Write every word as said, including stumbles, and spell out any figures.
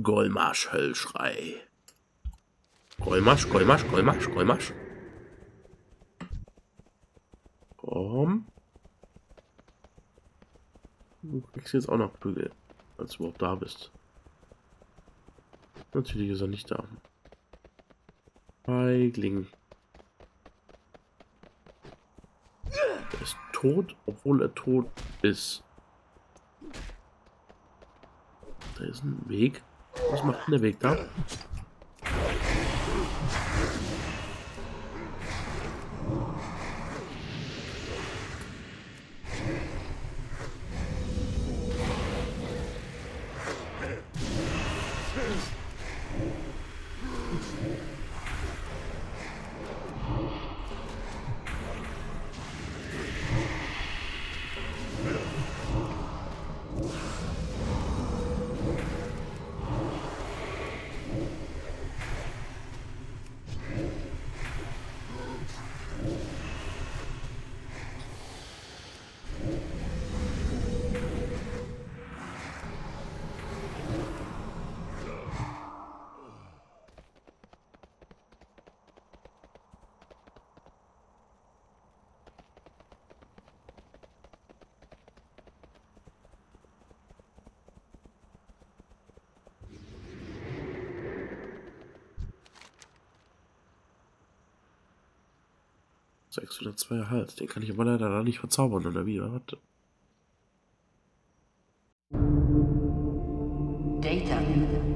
Golmash Höllschrei. Golmash, Golmash, Golmash, Golmash. Komm. Du kriegst jetzt auch noch Prügel, als du überhaupt da bist. Natürlich ist er nicht da. Feigling. Er ist tot, obwohl er tot ist. Da ist ein Weg. Was macht denn der Weg da? sechshundertzweier Hals, den kann ich aber leider da nicht verzaubern, oder wie? Warte. Data.